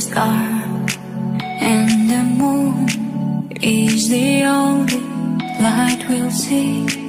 the star and the moon is the only light we'll see.